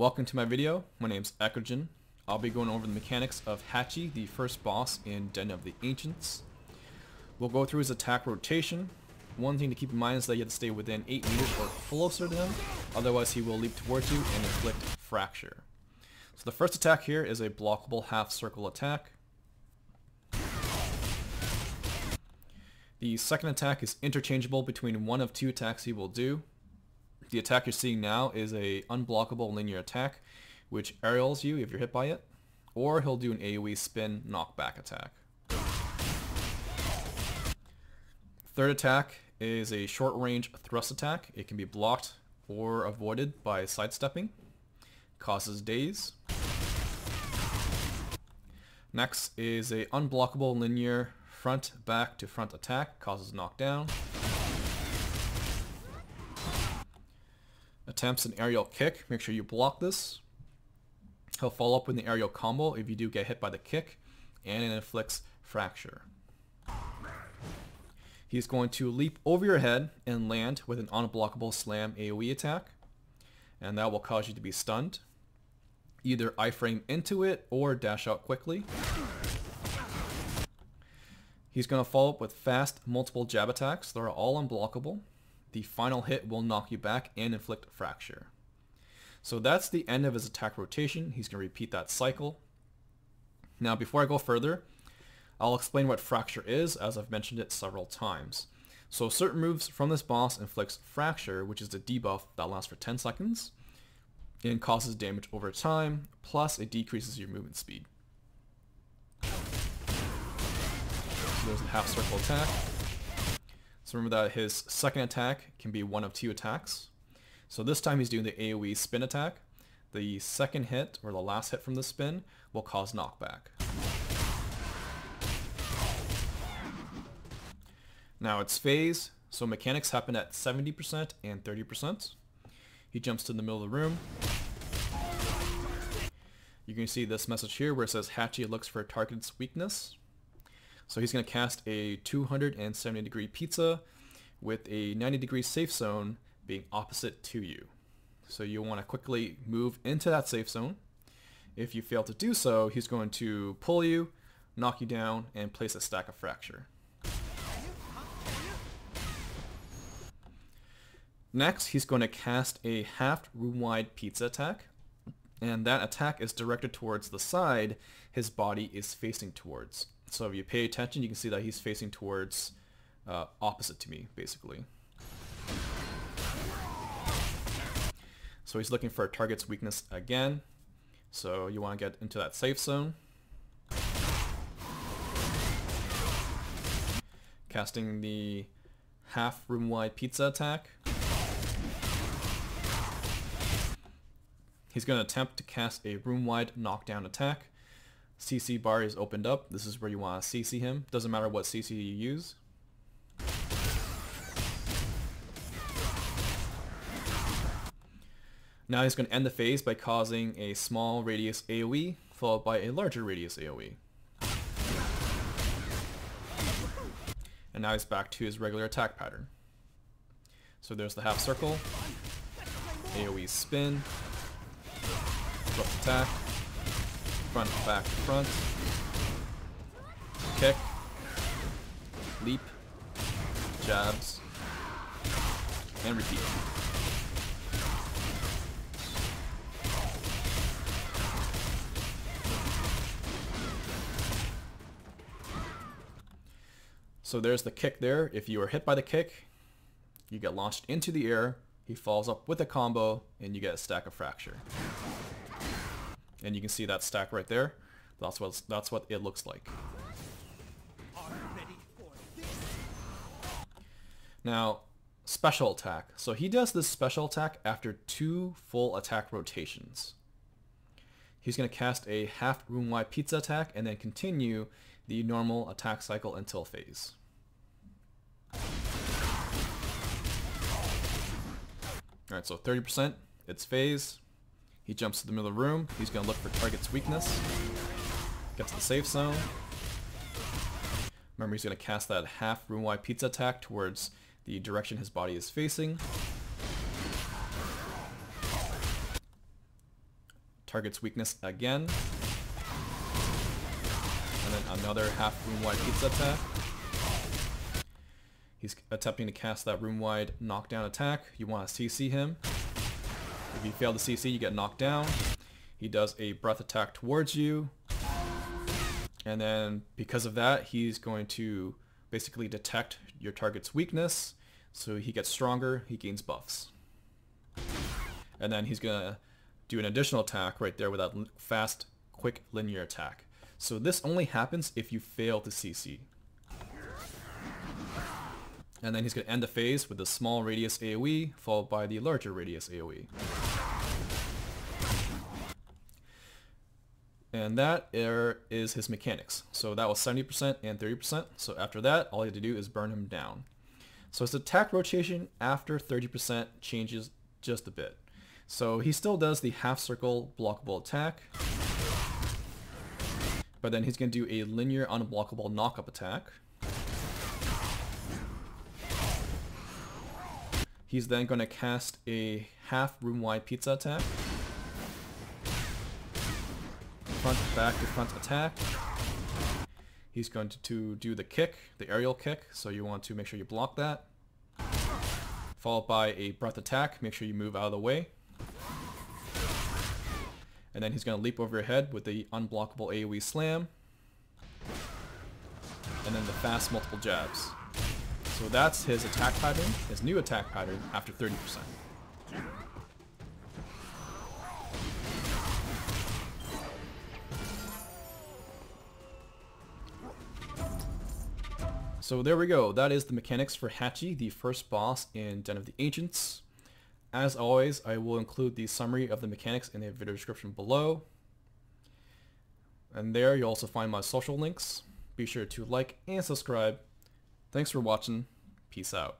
Welcome to my video. My name's Eckogen. I'll be going over the mechanics of Hachi, the first boss in Den of the Ancients. We'll go through his attack rotation. One thing to keep in mind is that you have to stay within 8 meters or closer to him, otherwise he will leap towards you and inflict fracture. So the first attack here is a blockable half circle attack. The second attack is interchangeable between one of two attacks he will do. The attack you're seeing now is a unblockable linear attack, which aerials you if you're hit by it, or he'll do an AoE spin knockback attack. Third attack is a short range thrust attack. It can be blocked or avoided by sidestepping. Causes daze. Next is a unblockable linear front back to front attack. Causes knockdown. Attempts an aerial kick. Make sure you block this. He'll follow up with an aerial combo if you do get hit by the kick, and it inflicts fracture. He's going to leap over your head and land with an unblockable slam AoE attack, and that will cause you to be stunned. Either I-frame into it or dash out quickly. He's going to follow up with fast multiple jab attacks. They're all unblockable. The final hit will knock you back and inflict fracture. So that's the end of his attack rotation. He's going to repeat that cycle. Now before I go further, I'll explain what fracture is, as I've mentioned it several times. So certain moves from this boss inflicts fracture, which is the debuff that lasts for 10 seconds and causes damage over time, plus it decreases your movement speed. So there's a half circle attack. So remember that his second attack can be one of two attacks. So this time he's doing the AoE spin attack. The second hit, or the last hit from the spin, will cause knockback. Now it's phase, so mechanics happen at 70% and 30%. He jumps to the middle of the room. You can see this message here where it says Hachi looks for target's weakness. So he's going to cast a 270 degree pizza with a 90 degree safe zone being opposite to you. So you'll want to quickly move into that safe zone. If you fail to do so, he's going to pull you, knock you down, and place a stack of fracture. Next, he's going to cast a half room-wide pizza attack, and that attack is directed towards the side his body is facing towards. So if you pay attention, you can see that he's facing towards opposite to me, basically. So he's looking for a target's weakness again. So you want to get into that safe zone. Casting the half room-wide pizza attack. He's going to attempt to cast a room-wide knockdown attack. CC bar is opened up. This is where you want to CC him. Doesn't matter what CC you use. Now he's going to end the phase by causing a small radius AoE followed by a larger radius AoE. And now he's back to his regular attack pattern. So there's the half circle, AoE spin, thrust attack, front, back, front, kick, leap, jabs, and repeat. So there's the kick there. If you are hit by the kick, you get launched into the air, he follows up with a combo, and you get a stack of fracture. And you can see that stack right there. That's what it looks like. Now, special attack. So he does this special attack after 2 full attack rotations. He's going to cast a half room-wide pizza attack and then continue the normal attack cycle until phase. Alright, so 30%, it's phase. He jumps to the middle of the room. He's going to look for target's weakness. Gets the safe zone. Remember, he's going to cast that half room-wide pizza attack towards the direction his body is facing. target's weakness again. And then another half room-wide pizza attack. He's attempting to cast that room-wide knockdown attack. You want to CC him. If you fail to CC, you get knocked down. He does a breath attack towards you. And then because of that, he's going to basically detect your target's weakness. So he gets stronger, he gains buffs. And then he's going to do an additional attack right there with that fast, quick, linear attack. So this only happens if you fail to CC. And then he's going to end the phase with the small radius AoE, followed by the larger radius AoE. And that is his mechanics. So that was 70% and 30%. So after that, all you have to do is burn him down. So his attack rotation after 30% changes just a bit. So he still does the half circle blockable attack. But then he's going to do a linear unblockable knock-up attack. He's then going to cast a half room-wide pizza attack. Front, back to front attack. He's going to do the kick, the aerial kick, so you want to make sure you block that. Followed by a breath attack, make sure you move out of the way. And then he's going to leap over your head with the unblockable AoE slam. And then the fast multiple jabs. So that's his attack pattern, his new attack pattern after 30%. So there we go, that is the mechanics for Hachi, the first boss in Den of the Ancients. As always, I will include the summary of the mechanics in the video description below. And there you'll also find my social links. Be sure to like and subscribe. Thanks for watching. Peace out.